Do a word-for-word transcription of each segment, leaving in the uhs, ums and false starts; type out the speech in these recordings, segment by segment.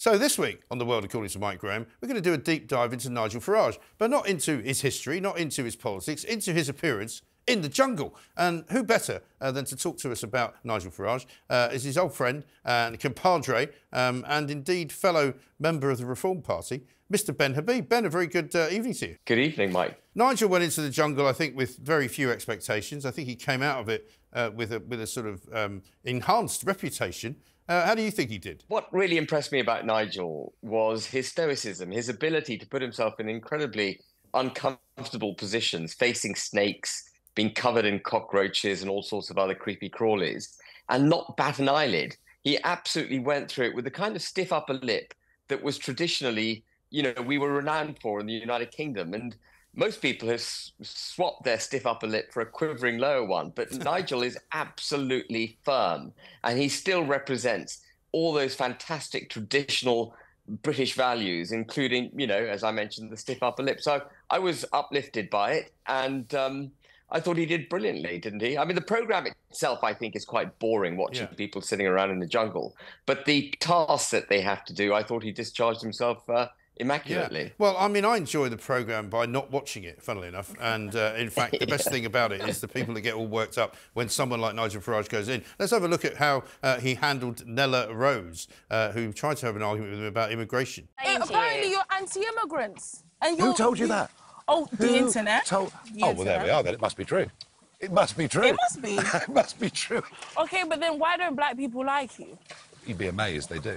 So this week on The World According to Mike Graham, we're going to do a deep dive into Nigel Farage, but not into his history, not into his politics, into his appearance in the jungle. And who better uh, than to talk to us about Nigel Farage uh, is his old friend and compadre um, and indeed fellow member of the Reform Party, Mister Ben Habib. Ben, a very good uh, evening to you. Good evening, Mike. Nigel went into the jungle, I think, with very few expectations. I think he came out of it uh, with, a, with a sort of um, enhanced reputation. Uh, how do you think he did? What really impressed me about Nigel was his stoicism, his ability to put himself in incredibly uncomfortable positions, facing snakes, being covered in cockroaches and all sorts of other creepy crawlies, and not bat an eyelid. He absolutely went through it with the kind of stiff upper lip that was traditionally, you know, we were renowned for in the United Kingdom. And most people have swapped their stiff upper lip for a quivering lower one, but Nigel is absolutely firm, and he still represents all those fantastic traditional British values, including, you know, as I mentioned, the stiff upper lip. So I was uplifted by it, and um, I thought he did brilliantly, didn't he? I mean, the programme itself, I think, is quite boring, watching yeah. people sitting around in the jungle. But the tasks that they have to do, I thought he discharged himself uh, immaculately. Yeah. Well, I mean, I enjoy the programme by not watching it, funnily enough. And, uh, in fact, the best yeah. thing about it is the people that get all worked up when someone like Nigel Farage goes in. Let's have a look at how uh, he handled Nella Rose, uh, who tried to have an argument with him about immigration. Thank Apparently you. you're anti-immigrants. And you're, who told you, you that? Oh, the who internet. Told... The oh, well, internet. There we are, then. It must be true. It must be true. It must be. It must be true. OK, but then why don't black people like you? You'd be amazed they do.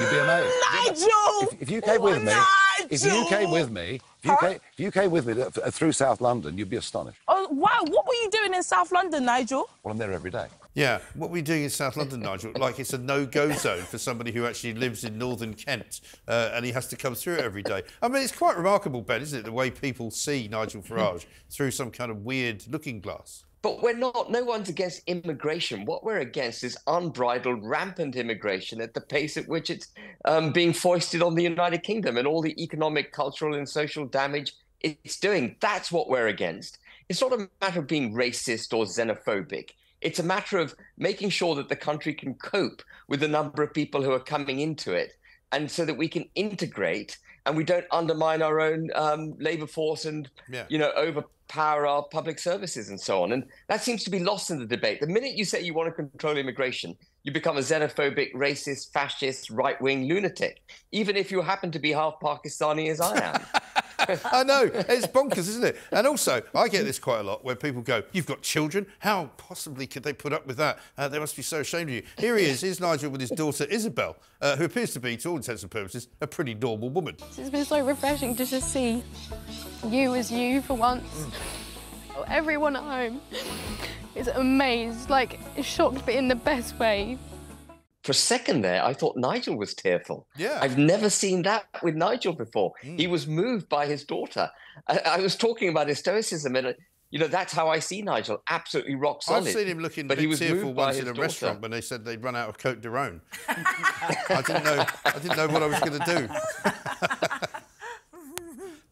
You'd be amazed. Nigel! If, if you came with me, Nigel! if you came with me, if you, huh? came, if you came with me through South London, you'd be astonished. Oh, wow. What were you doing in South London, Nigel? Well, I'm there every day. Yeah, what we're doing in South London, Nigel, like it's a no-go zone for somebody who actually lives in northern Kent uh, and he has to come through it every day. I mean, it's quite remarkable, Ben, isn't it, the way people see Nigel Farage through some kind of weird looking glass. But we're not, no one's against immigration. What we're against is unbridled, rampant immigration at the pace at which it's um, being foisted on the United Kingdom and all the economic, cultural and social damage it's doing. That's what we're against. It's not a matter of being racist or xenophobic. It's a matter of making sure that the country can cope with the number of people who are coming into it, and so that we can integrate and we don't undermine our own um, labour force and, yeah. you know, overpower our public services and so on. And that seems to be lost in the debate. The minute you say you want to control immigration, you become a xenophobic, racist, fascist, right-wing lunatic, even if you happen to be half Pakistani as I am. I know, it's bonkers, isn't it? And also, I get this quite a lot, where people go, you've got children? How possibly could they put up with that? Uh, they must be so ashamed of you. Here he is, here's Nigel with his daughter, Isabel, uh, who appears to be, to all intents and purposes, a pretty normal woman. It's been so refreshing to just see you as you for once. Mm. Everyone at home is amazed, like, shocked, but in the best way. For a second there, I thought Nigel was tearful. Yeah. I've never seen that with Nigel before. Mm. He was moved by his daughter. I, I was talking about his stoicism, and, you know, that's how I see Nigel, absolutely rock solid. I've seen him looking but he was tearful once in a daughter. restaurant when they said they'd run out of Côte d'Aaron. I didn't know, I didn't know what I was going to do.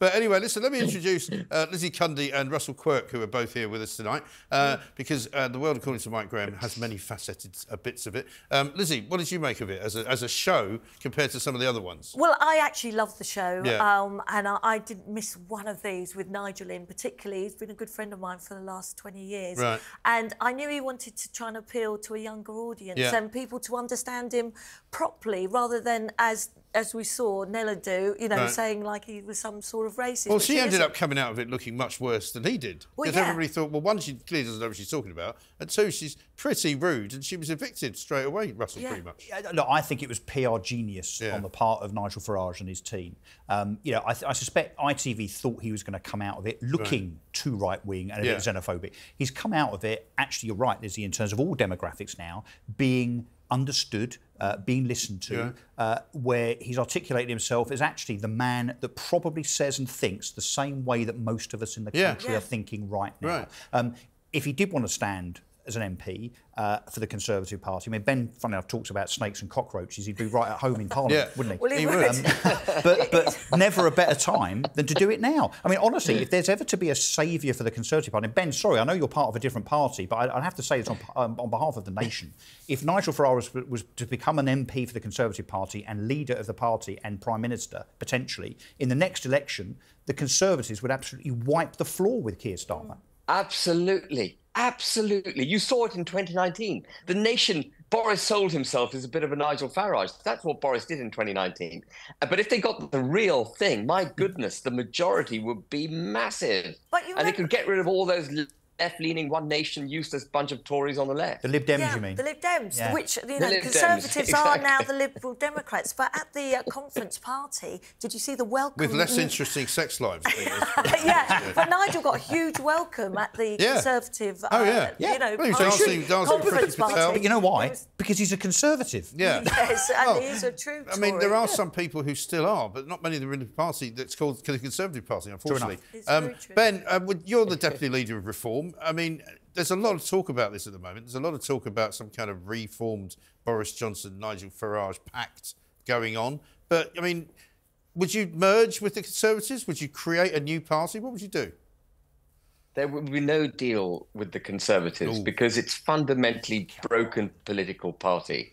But anyway, listen, let me introduce uh, Lizzie Cundy and Russell Quirk, who are both here with us tonight, uh, because uh, The World According to Mike Graham has many faceted uh, bits of it. Um, Lizzie, what did you make of it as a, as a show compared to some of the other ones? Well, I actually loved the show, yeah. um, and I, I didn't miss one of these with Nigel in, particularly. He's been a good friend of mine for the last twenty years. Right. And I knew he wanted to try and appeal to a younger audience yeah. and people to understand him properly, rather than as... as we saw Nella do, you know, right. saying like he was some sort of racist. Well, she, she ended isn't. up coming out of it looking much worse than he did. Because well, yeah. everybody thought, well, one, she clearly doesn't know what she's talking about, and two, she's pretty rude, and she was evicted straight away, Russell, yeah. pretty much. Yeah, look, I think it was P R genius yeah. on the part of Nigel Farage and his team. Um, you know, I, I suspect I T V thought he was going to come out of it looking right. too right-wing and a yeah. bit xenophobic. He's come out of it, actually, you're right, Lizzie, in terms of all demographics now, being understood, Uh, being listened to, yeah. uh, where he's articulated himself as actually the man that probably says and thinks the same way that most of us in the yeah. country yeah. are thinking right now. Right. Um, if he did want to stand as an M P uh, for the Conservative Party. I mean, Ben, funny enough, talks about snakes and cockroaches. He'd be right at home in Parliament, yeah. wouldn't he? Well, he, he would. Um, but, but never a better time than to do it now. I mean, honestly, yeah. if there's ever to be a saviour for the Conservative Party, and Ben, sorry, I know you're part of a different party, but I, I have to say this on, um, on behalf of the nation. If Nigel Farage was, was to become an M P for the Conservative Party and leader of the party and Prime Minister, potentially, in the next election, the Conservatives would absolutely wipe the floor with Keir Starmer. Absolutely. Absolutely. You saw it in twenty nineteen. The nation, Boris sold himself as a bit of a Nigel Farage. That's what Boris did in twenty nineteen. But if they got the real thing, my goodness, the majority would be massive. But you and remember... they could get rid of all those left-leaning, one-nation, useless bunch of Tories on the left. The Lib Dems, yeah, you mean? The Lib Dems, yeah. which, you know, the Conservatives Dems, exactly. are now the Liberal Democrats. But at the uh, conference party, did you see the welcome... With less interesting sex lives. yeah, but Nigel got a huge welcome at the yeah. Conservative... Oh, yeah. Uh, yeah. You know, well, dancing, dancing conference party. But you know why? Was... Because he's a Conservative. Yeah. yes, and well, he's a true Tory. I mean, there are yeah. some people who still are, but not many of the Liberal Party that's called the Conservative Party, unfortunately. It's um, true. Ben, uh, you're the Deputy Leader of Reform. I mean, there's a lot of talk about this at the moment. There's a lot of talk about some kind of reformed Boris Johnson, Nigel Farage pact going on. But, I mean, would you merge with the Conservatives? Would you create a new party? What would you do? There would be no deal with the Conservatives Ooh. because it's fundamentally broken political party.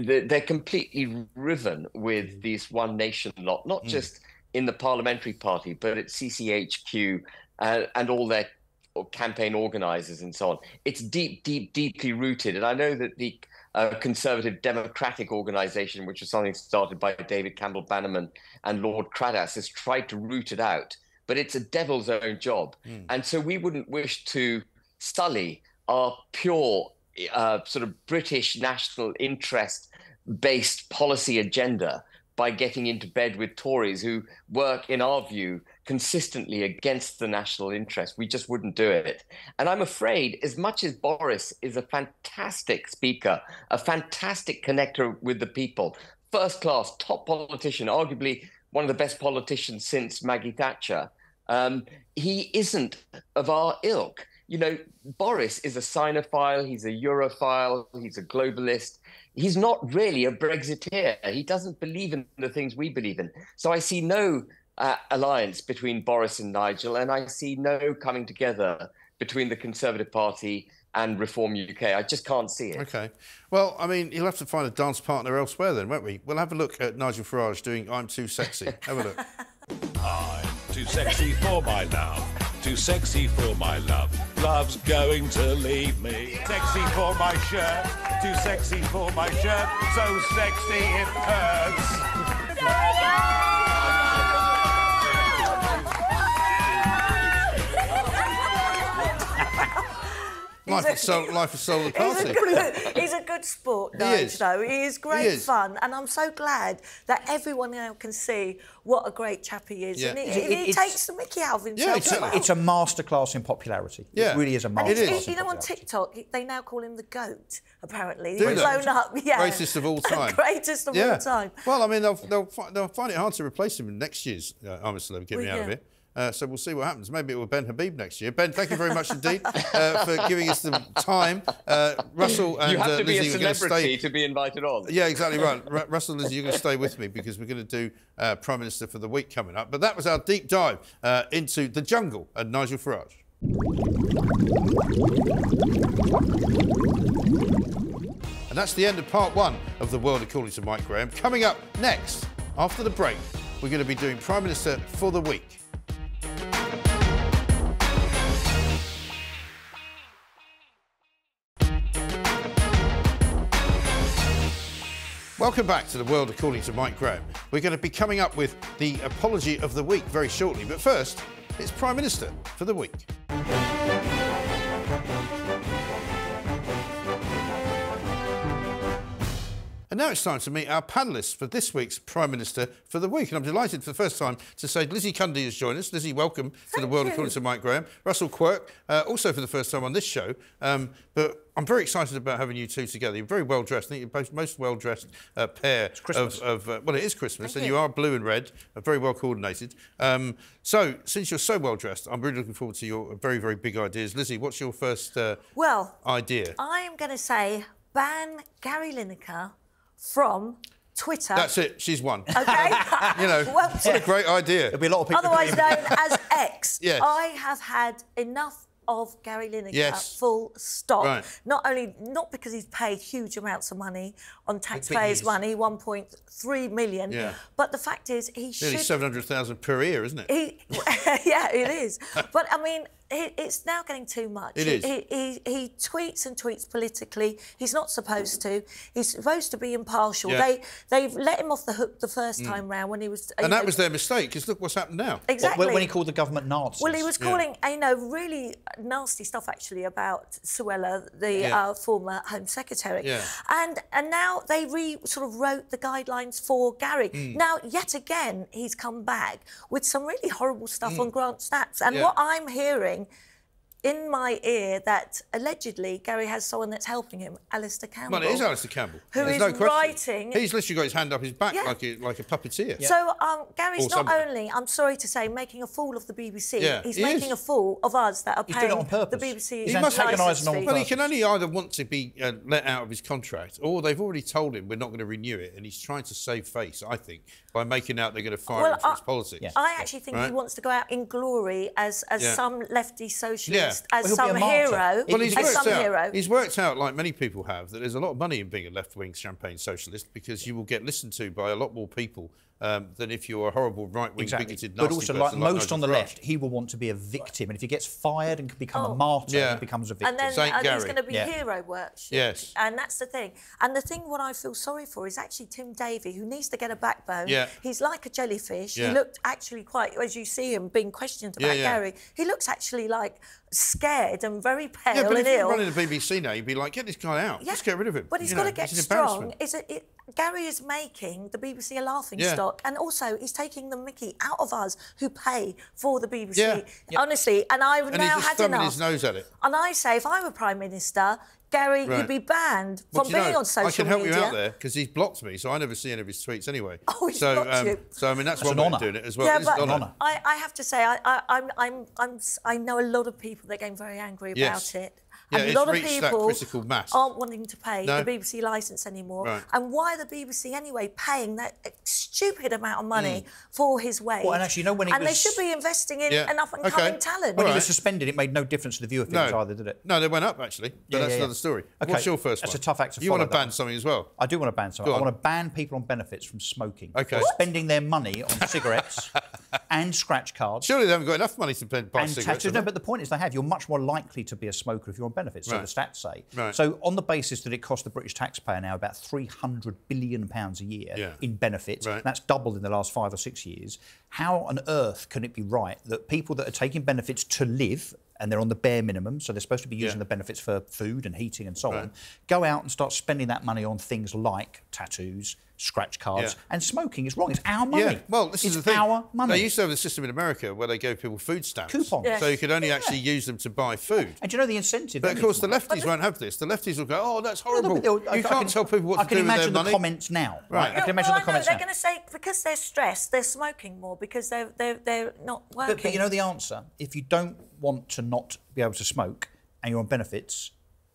They're completely riven with this one nation lot, not mm. just in the parliamentary party, but at C C H Q uh, and all their... or campaign organisers and so on. It's deep, deep, deeply rooted. And I know that the uh, Conservative Democratic Organization, which was something started by David Campbell Bannerman and Lord Cradock, has tried to root it out. But it's a devil's own job. Mm. And so we wouldn't wish to sully our pure uh, sort of British national interest-based policy agenda by getting into bed with Tories who work, in our view, consistently against the national interest. We just wouldn't do it. And I'm afraid, as much as Boris is a fantastic speaker, a fantastic connector with the people, first class, top politician, arguably one of the best politicians since Maggie Thatcher, um, he isn't of our ilk. You know, Boris is a Sinophile, he's a Europhile, he's a globalist. He's not really a Brexiteer. He doesn't believe in the things we believe in. So I see no... Uh, alliance between Boris and Nigel, and I see no coming together between the Conservative Party and Reform U K. I just can't see it. OK. Well, I mean, you'll have to find a dance partner elsewhere then, won't we? We'll have a look at Nigel Farage doing I'm Too Sexy. Have a look. I'm too sexy for my love, too sexy for my love, love's going to leave me. Sexy for my shirt, too sexy for my shirt, so sexy it hurts. Sorry. Life is soul, life is soul of the party. He's a good, he's a good sport, Nigel, though. He is great he is. fun, and I'm so glad that everyone now can see what a great chap he is. Yeah. And he, it, it, he takes the mickey out of himself. Yeah, it's, well. it's a masterclass in popularity. Yeah. It really is a masterclass. It is. You know, on TikTok, they now call him the GOAT, apparently. He's blown up. Yeah. Greatest of all time. Greatest of yeah. all time. Well, I mean, they'll, they'll, fi they'll find it hard to replace him in next year's uh, I'm a Celeb, get well, me out yeah. of here. Uh, so we'll see what happens. Maybe it will Ben Habib next year. Ben, thank you very much indeed uh, for giving us the time. Uh, Russell and Lizzie... You have to uh, be Lizzie a celebrity stay... to be invited on. Yeah, exactly right. R Russell and Lizzie, you're going to stay with me because we're going to do uh, Prime Minister for the Week coming up. But that was our deep dive uh, into the jungle and Nigel Farage. And that's the end of part one of The World According to Mike Graham. Coming up next, after the break, we're going to be doing Prime Minister for the Week. Welcome back to The World According to Mike Graham. We're going to be coming up with the Apology of the Week very shortly, but first, it's Prime Minister for the Week. And now it's time to meet our panellists for this week's Prime Minister for the Week. And I'm delighted for the first time to say Lizzie Cundy has joined us. Lizzie, welcome Thank to The World According to Mike Graham. Russell Quirk, uh, also for the first time on this show. Um, but I'm very excited about having you two together. You're very well dressed. I think you're the most well dressed uh, pair of, of uh, well, it is Christmas, Thank and you. you are blue and red, uh, very well coordinated. Um, so, since you're so well dressed, I'm really looking forward to your very, very big ideas. Lizzie, what's your first uh, well, idea? I'm going to say ban Gary Lineker from Twitter. That's it. She's won. OK. You know, well, what yeah. a great idea. There'll be a lot of people... Otherwise known as X. Yes. I have had enough of Gary Lineker, yes. full stop. Right. Not only... Not because he's paid huge amounts of money on taxpayers' money, one point three million, yeah. but the fact is he should... Nearly seven hundred thousand per year, isn't it? He... yeah, it is. But, I mean... It's now getting too much. It is. He, he, he tweets and tweets politically. He's not supposed to. He's supposed to be impartial. Yeah. They, they've let him off the hook the first mm. time round when he was... And that know, was their mistake, because look what's happened now. Exactly. When, when he called the government Nazis. Well, he was calling, yeah. you know, really nasty stuff, actually, about Suella, the yeah. uh, former Home Secretary. Yeah. And and now they re sort of wrote the guidelines for Gary. Mm. Now, yet again, he's come back with some really horrible stuff mm. on Grant Snapps. And yeah. what I'm hearing in my ear that allegedly Gary has someone that's helping him, Alistair Campbell. Well, it is Alistair Campbell. Who There's is no writing... He's literally got his hand up his back yeah. like, a, like a puppeteer. Yeah. So um, Gary's not somebody. only, I'm sorry to say, making a fool of the B B C, yeah, he's he making is. a fool of us that are he's paying on the B B C... He's antagonising on purpose. Well, he can only either want to be uh, let out of his contract, or they've already told him we're not going to renew it, and he's trying to save face, I think, by making out they're going to fire well, him for I, his politics. Yeah. I actually think right? he wants to go out in glory as, as yeah. some lefty socialist. Yeah. As well, some hero, well, he's as some out, hero. He's worked out, like many people have, that there's a lot of money in being a left-wing champagne socialist, because you will get listened to by a lot more people um, than if you're a horrible right-wing, exactly. bigoted, nasty But also, like most like Nigel on the Farage. left, he will want to be a victim. And if he gets fired and can become oh. a martyr, yeah. he becomes a victim. And then Saint and Gary. there's going to be yeah. hero worship. Yes. And that's the thing. And the thing what I feel sorry for is actually Tim Davie, who needs to get a backbone. Yeah. He's like a jellyfish. Yeah. He looked actually quite, as you see him being questioned about yeah, yeah. Gary, he looks actually like... scared and very pale yeah, but and if ill. Running the B B C now, you'd be like, get this guy out. Yeah. Let's get rid of him. But he's got to get strong. It's a, it, Gary is making the B B C a laughing yeah. stock, and also he's taking the mickey out of us who pay for the B B C. Yeah. Yeah. Honestly, and I've and now he's just had enough. His nose at it. And I say, if I were Prime Minister, Gary, right. you'd be banned well, from being know, on social media. I can help media. you out there, because he's blocked me, so I never see any of his tweets anyway. Oh, he's so, blocked um, you. So, I mean, that's, that's one way of doing it as well. Yeah, but an honour. I, I have to say, I, I, I'm, I'm, I'm, I know a lot of people that are getting very angry about yes. it. And yeah, a lot of people aren't wanting to pay no. the B B C licence anymore. Right. And why the B B C anyway paying that stupid amount of money mm. for his wage? Well, and actually, you know, when he and was... they should be investing in yeah. an up-and-coming okay. talent. When right. he was suspended, it made no difference to the view of things no. either, did it? No, they went up actually. But yeah, that's yeah, another yeah. story. Okay. What's your first that's one? That's a tough act to you follow. You want to ban that. something as well? I do want to ban something. I want to ban people on benefits from smoking. Okay. Spending their money on cigarettes and scratch cards. Surely they haven't got enough money to buy and cigarettes. No, but the point is they have. You're much more likely to be a smoker if you're on benefits, right. so the stats say. Right. So on the basis that it costs the British taxpayer now about three hundred billion pounds a year yeah. in benefits, right. that's doubled in the last five or six years, how on earth can it be right that people that are taking benefits to live, and they're on the bare minimum, so they're supposed to be using yeah. the benefits for food and heating and so right. on, go out and start spending that money on things like tattoos, scratch cards yeah. and smoking? Is wrong. It's our money. Yeah. Well, this it's is the thing. our money. They used to have the system in America where they gave people food stamps. Coupons. Yes. So you could only yeah. actually use them to buy food. And do you know the incentive? But, of course, the lefties won't have this. The lefties will go, oh, that's horrible. No, you I, can't I can, tell people what I to do with their money. I can imagine the comments now. Right. No, I can imagine well, the comments know, now. They're going to say, because they're stressed, they're smoking more because they're, they're, they're not working. But, but you know the answer. If you don't want to not be able to smoke and you're on benefits,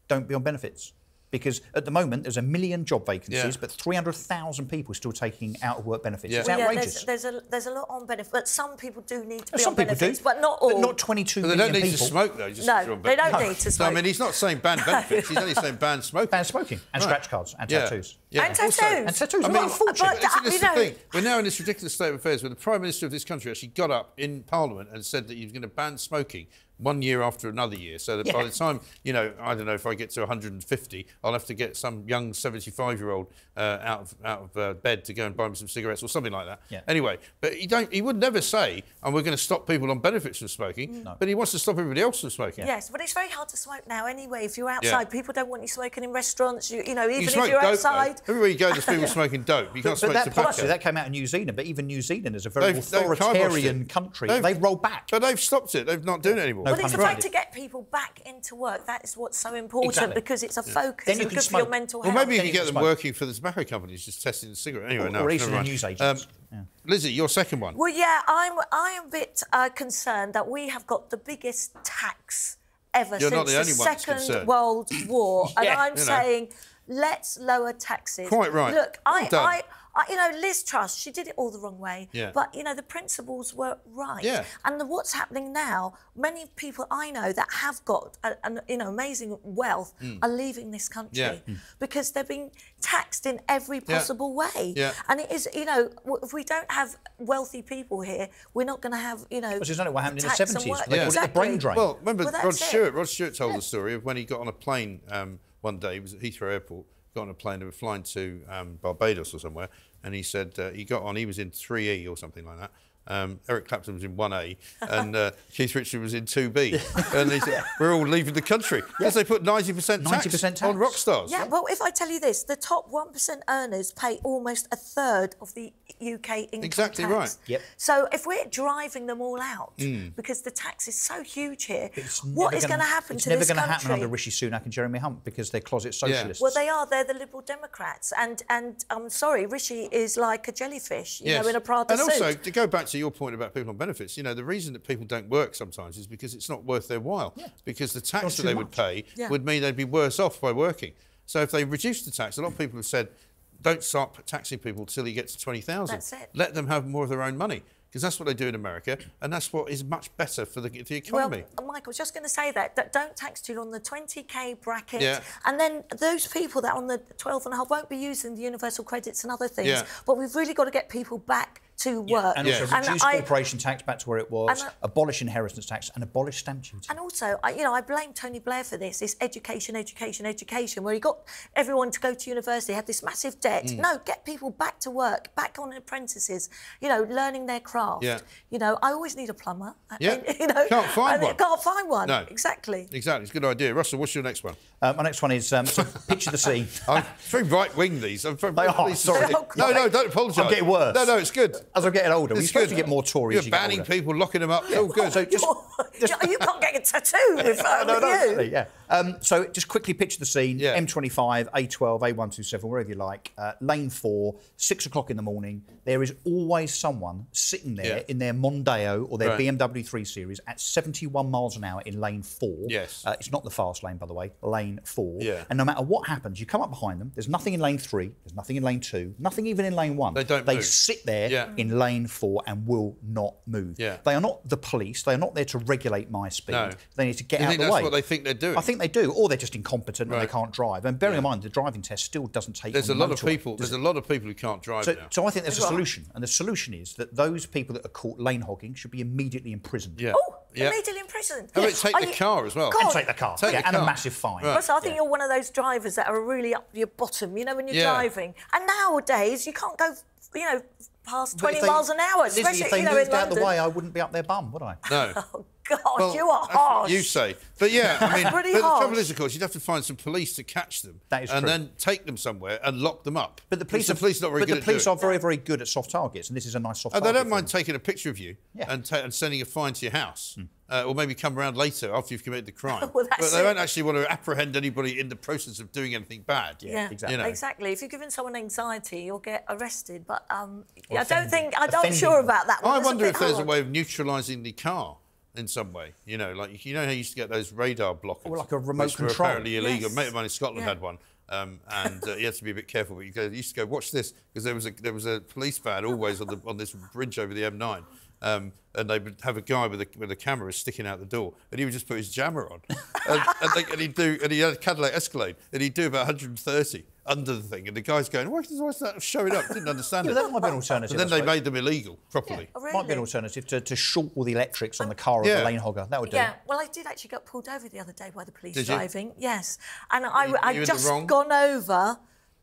don't be on benefits. Because at the moment, there's a million job vacancies, yeah. but three hundred thousand people are still taking out-of-work benefits. Yeah. It's well, outrageous. Yeah, there's, there's, a, there's a lot on benefits, but some people do need to be some on benefits, do. but not all. But not twenty-two but they million people. They don't need people. to smoke, though. Just no, they don't no. need to smoke. So, I mean, he's not saying ban benefits, he's only saying ban smoking. Ban smoking and right. scratch cards and yeah. tattoos. Yeah. And tattoos. Also, and tattoos. I mean, unfortunate. But, but, but, you know, thing. We're now in this ridiculous state of affairs where the Prime Minister of this country actually got up in Parliament and said that he was going to ban smoking one year after another year. So that yeah. by the time, you know, I don't know, if I get to a hundred and fifty, I'll have to get some young seventy-five-year-old uh, out of, out of uh, bed to go and buy me some cigarettes or something like that. Yeah. Anyway, but he, don't, he would never say, and we're going to stop people on benefits from smoking, no. but he wants to stop everybody else from smoking. Yeah. Yes, but it's very hard to smoke now anyway. If you're outside, yeah. people don't want you smoking in restaurants, you, you know, even you if you're dope, outside. Though. Everywhere you go, there's people smoking dope. You can't but, smoke but that, tobacco. Actually, that came out of New Zealand, but even New Zealand is a very they've, authoritarian they've country. They've, they've rolled back. But they've stopped it. They've not done it anymore. No, well, it's a way to get people back into work. That is what's so important exactly. because it's a yeah. focus. Then you can good smoke. For your mental health. Well, maybe you can, you can get them smoke. working for the tobacco companies, just testing the cigarette. Anyway, or, no, or even the news agents. Um, yeah. Lizzie, your second one. Well, yeah, I'm I'm a bit uh, concerned that we have got the biggest tax ever You're since the, the Second concerned. World War, yeah, and I'm you know. saying let's lower taxes. Quite right. Look, well I. I, you know, Liz Truss, she did it all the wrong way. Yeah. But, you know, the principles were right. Yeah. And the, what's happening now, many people I know that have got, a, an, you know, amazing wealth mm. are leaving this country yeah. mm. because they're being taxed in every possible yeah. way. Yeah. And it is, you know, if we don't have wealthy people here, we're not going to have, you know... Well, it's not what happened in the seventies. Yeah. They called exactly. it the brain drain. Well, remember, well, Rod Stewart, Rod Stewart told yeah. the story of when he got on a plane um, one day, he was at Heathrow Airport, got on a plane and was flying to um, Barbados or somewhere, and he said uh, he got on, he was in three E or something like that. Um, Eric Clapton was in one A and uh, Keith Richards was in two B. And he said, we're all leaving the country. Yes, they put ninety percent tax, tax on rock stars. Yeah, well, if I tell you this, the top one percent earners pay almost a third of the U K income exactly tax. Right. Yep. So if we're driving them all out, mm. because the tax is so huge here, what is going to happen to this country? It's never going to happen under Rishi Sunak and Jeremy Hunt because they're closet socialists. Yeah. Well, they are. They're the Liberal Democrats. And, and I'm sorry, Rishi is like a jellyfish, you yes. know, in a Prada and suit. And also, to go back to your point about people on benefits, you know, the reason that people don't work sometimes is because it's not worth their while, yeah. because the tax that they much. would pay yeah. would mean they'd be worse off by working. So if they reduce the tax, a lot of people have said, don't start taxing people till you get to twenty thousand. That's it. Let them have more of their own money. Because that's what they do in America, and that's what is much better for the, the economy. Well, Mike, I was just going to say that, that don't tax too on the twenty K bracket, yeah. and then those people that on the twelve and a half won't be using the universal credits and other things, yeah. but we've really got to get people back to yeah. work. And yeah. also reduce and corporation I, tax back to where it was, I, abolish inheritance tax and abolish stamp duty. And also, I, you know, I blame Tony Blair for this, this education, education, education, where he got everyone to go to university, had this massive debt. Mm. No, get people back to work, back on apprentices, you know, learning their craft. Yeah. You know, I always need a plumber. Yeah. I, you know, can't find I mean, one. Can't find one. No. Exactly. Exactly. It's a good idea. Russell, what's your next one? Uh, my next one is um, so picture the scene. I'm very right-wing these. I'm very they right are. These sorry. No, no, no, don't apologise. I'm getting worse. No, no, it's good. As I'm getting older, it's we're supposed good. to get more Tories. You're you banning people, locking them up. Oh, good. So just, just... you can't get a tattoo with, uh, no, no, with no, you. Absolutely, yeah. Um, so just quickly picture the scene. Yeah. M twenty-five, A twelve, A one twenty-seven, wherever you like. Uh, lane four, six o'clock in the morning. There is always someone sitting there yeah. in their Mondeo or their right. B M W three series at seventy-one miles an hour in lane four. Yes. Uh, it's not the fast lane, by the way, lane four. Yeah. And no matter what happens, you come up behind them, there's nothing in lane three, there's nothing in lane two, nothing even in lane one. They don't They move. sit there yeah. in lane four and will not move. Yeah. They are not the police. They are not there to regulate my speed. No. They need to get you out of the way. I think that's what they think they're doing. I think they do, or they're just incompetent right. and they can't drive. And bear yeah. in mind, the driving test still doesn't take There's on a lot motorway, of people. There's it? a lot of people who can't drive so, now. So I think there's a solution, and the solution is that those people that are caught lane hogging should be immediately imprisoned. Yeah. Oh, yeah. immediately imprisoned. Oh, yes. take are the you... car as well. God. And take the car. Take yeah, the and car. a massive fine. Right. Russell, I think yeah. you're one of those drivers that are really up your bottom, you know, when you're yeah. driving. And nowadays, you can't go, you know, past twenty miles an hour. Especially, Lizzie, if they you know, moved in out London. the way, I wouldn't be up their bum, would I? No. Oh, God, well, you are harsh. You say. But yeah, I mean, but the trouble is, of course, you'd have to find some police to catch them. That is and true. then take them somewhere and lock them up. But the police, are, the police, not very but good the police are very, very good at soft targets, and this is a nice soft oh, target. They don't mind them. taking a picture of you yeah. and, ta and sending a fine to your house. Mm. Uh, or maybe come around later after you've committed the crime. well, but they it. don't actually want to apprehend anybody in the process of doing anything bad. Yeah, yeah. exactly. You know. Exactly. If you're giving someone anxiety, you'll get arrested. But um, I don't think... I'm not sure about that one. I That's wonder if there's hard. a way of neutralising the car in some way. You know, like, you know how you used to get those radar blockers? Or like a remote which control. Which were apparently illegal. Yes. A mate of mine in Scotland yeah. had one. Um, and uh, you had to be a bit careful, but you, go, you used to go, watch this, because there was a there was a police van always on the on this bridge over the M nine. Um, and they would have a guy with a, with a camera sticking out the door, and he would just put his jammer on, and, and, they, and he'd do, and he had a Cadillac Escalade, and he'd do about one hundred thirty under the thing, and the guy's going, why is that showing up? Didn't understand yeah, it. That might be an alternative. And then they made them illegal properly. Yeah, really? Might be an alternative to, to short all the electrics on the car of yeah. the lane hogger. That would do. Yeah. Well, I did actually get pulled over the other day by the police did driving. You? Yes, and I you, I'd just gone over.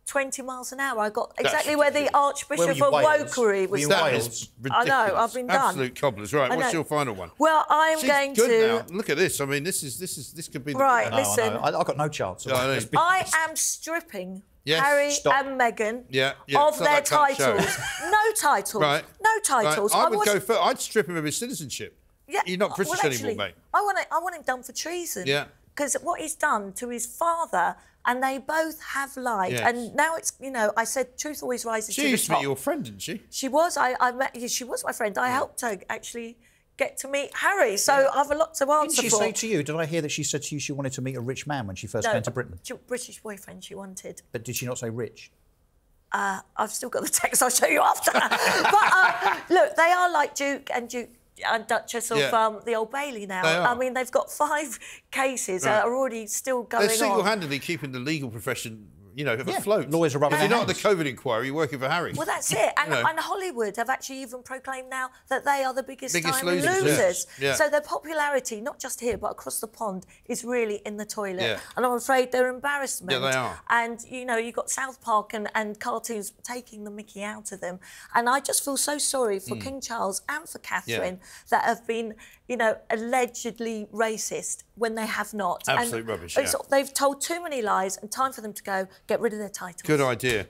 twenty miles an hour. I got exactly where the Archbishop of Wokery was. That is ridiculous. I know. I've been done. Absolute cobblers. Right. What's your final one? Well, I'm She's going good to now. Look at this. I mean, this is this is this could be right. The... No, listen, I, I've got no chance. No, I, I am stripping yes. Harry Stop. and Meghan yeah, yeah, of their titles. no titles. Right. No titles. Right. I, I would was... go first. I'd strip him of his citizenship. Yeah. You're not British well, actually, anymore, mate. I want it, I want him done for treason. Yeah. Because what he's done to his father. And they both have lied. Yes. And now it's, you know, I said truth always rises she to the top. She used to be your friend, didn't she? She was. I, I met, she was my friend. I yeah. helped her actually get to meet Harry. So yeah. I've a lot to answer for. Didn't she say to you, did I hear that she said to you she wanted to meet a rich man when she first no, came to Britain? British boyfriend she wanted. But did she not say rich? Uh, I've still got the text. I'll show you after. but, uh, look, they are like Duke and Duke. And Duchess of yeah. um, the Old Bailey now. I mean, they've got five cases right. that are already still going on. They're single-handedly keeping the legal profession, you know, yeah. afloat. Lawyers are rubbing their hands. If you're not the COVID inquiry, you're working for Harry. Well, that's it. And, you know. and Hollywood have actually even proclaimed now that they are the biggest, biggest time losers. losers. Yeah. Yeah. So their popularity, not just here, but across the pond, is really in the toilet. Yeah. And I'm afraid they're embarrassment. Yeah, they are. And, you know, you've got South Park and, and cartoons taking the mickey out of them. And I just feel so sorry for mm. King Charles and for Catherine yeah. that have been... you know, allegedly racist when they have not. Absolute and rubbish, yeah. They've told too many lies and time for them to go, get rid of their titles. Good idea.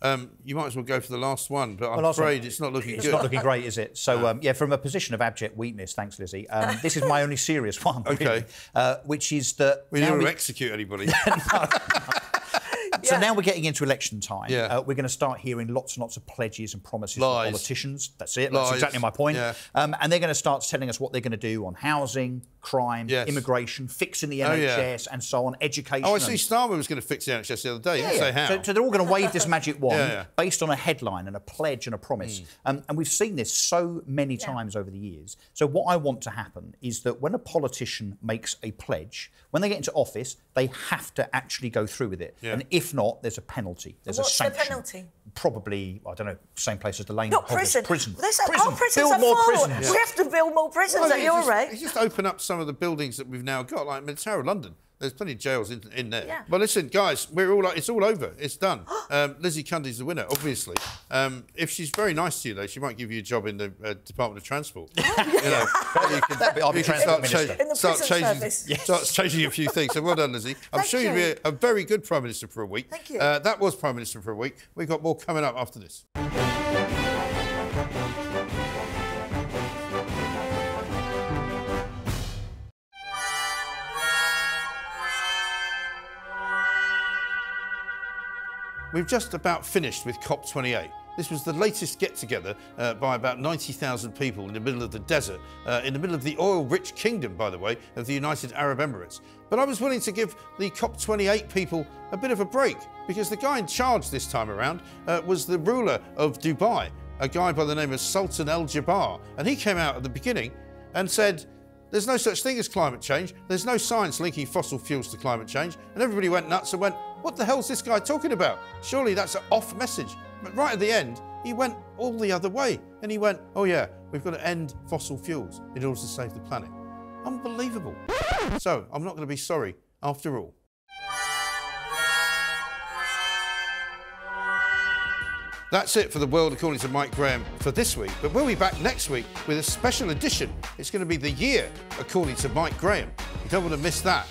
Um, you might as well go for the last one, but I'm well, afraid one. it's not looking it's good. It's not looking great, is it? So, um, yeah, from a position of abject weakness, thanks, Lizzie, um, this is my only serious one, okay. really, uh, which is that... We didn't we... execute anybody. no. So yeah. now we're getting into election time. Yeah. Uh, we're going to start hearing lots and lots of pledges and promises Lies. from politicians. That's it. Lies. That's exactly my point. Yeah. Um, and they're going to start telling us what they're going to do on housing, crime, yes. immigration, fixing the N H S oh, yeah. and so on, education. Oh, I see Starmer was going to fix the N H S the other day. Yeah, yeah. How. So, so they're all going to wave this magic wand yeah, yeah. based on a headline and a pledge and a promise. Mm. Um, and we've seen this so many yeah. times over the years. So what I want to happen is that when a politician makes a pledge, when they get into office, they have to actually go through with it. Yeah. And if If not, there's a penalty. There's What's a sanction. What's the penalty? Probably, I don't know, same place as the lane. Not prison. Prison. Well, prison. Our prisons build are more full. prisons. Yeah. We have to build more prisons well, at your just, rate. You just open up some of the buildings that we've now got, like the Tower of London. There's plenty of jails in, in there. Yeah. Well, listen, guys, we're all like, it's all over. It's done. um, Lizzie Cundy's the winner, obviously. Um, if she's very nice to you, though, she might give you a job in the uh, Department of Transport. you know, you can, That'd be, I'll be Transport Minister. In the prison service. Yes. Start changing a few things. So well done, Lizzie. I'm Thank sure you'll be a, a very good Prime Minister for a week. Thank you. Uh, that was Prime Minister for a week. We've got more coming up after this. We've just about finished with COP twenty-eight. This was the latest get-together uh, by about ninety thousand people in the middle of the desert, uh, in the middle of the oil-rich kingdom, by the way, of the United Arab Emirates. But I was willing to give the COP twenty-eight people a bit of a break because the guy in charge this time around uh, was the ruler of Dubai, a guy by the name of Sultan Al Jaber. And he came out at the beginning and said, there's no such thing as climate change. There's no science linking fossil fuels to climate change. And everybody went nuts and went, what the hell's this guy talking about? Surely that's an off message. But right at the end, he went all the other way. And he went, oh yeah, we've got to end fossil fuels in order to save the planet. Unbelievable. So I'm not going to be sorry after all. That's it for The World According to Mike Graham for this week. But we'll be back next week with a special edition. It's going to be the year according to Mike Graham. You don't want to miss that.